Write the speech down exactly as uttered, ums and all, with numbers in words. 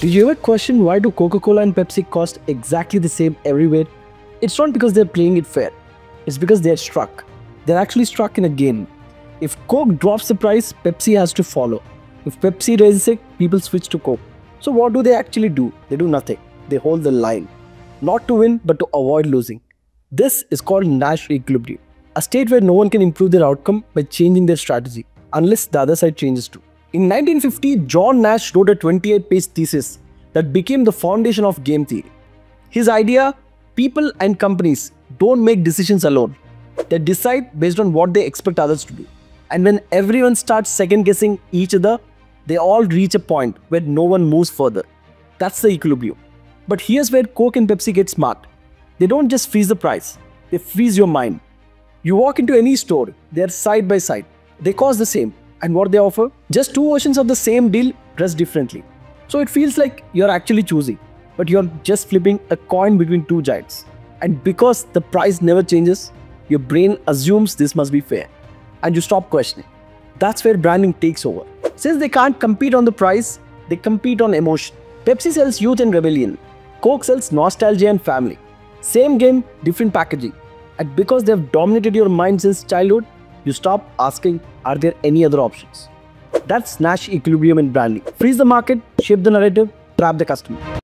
Did you ever question why do Coca-Cola and Pepsi cost exactly the same everywhere? It's not because they're playing it fair. It's because they're struck. They're actually struck in a game. If Coke drops the price, Pepsi has to follow. If Pepsi raises it, people switch to Coke. So what do they actually do? They do nothing. They hold the line. Not to win, but to avoid losing. This is called Nash Equilibrium. A state where no one can improve their outcome by changing their strategy, unless the other side changes too. In nineteen fifty, John Nash wrote a twenty-eight page thesis that became the foundation of game theory. His idea, people and companies don't make decisions alone. They decide based on what they expect others to do. And when everyone starts second-guessing each other, they all reach a point where no one moves further. That's the equilibrium. But here's where Coke and Pepsi get smart. They don't just freeze the price, they freeze your mind. You walk into any store, they're side by side. They cost the same. And what they offer? Just two versions of the same deal, dressed differently. So it feels like you're actually choosing, but you're just flipping a coin between two giants. And because the price never changes, your brain assumes this must be fair. And you stop questioning. That's where branding takes over. Since they can't compete on the price, they compete on emotion. Pepsi sells youth and rebellion. Coke sells nostalgia and family. Same game, different packaging. And because they've dominated your mind since childhood, you stop asking, are there any other options? That's Nash Equilibrium in branding. Freeze the market, shape the narrative, trap the customer.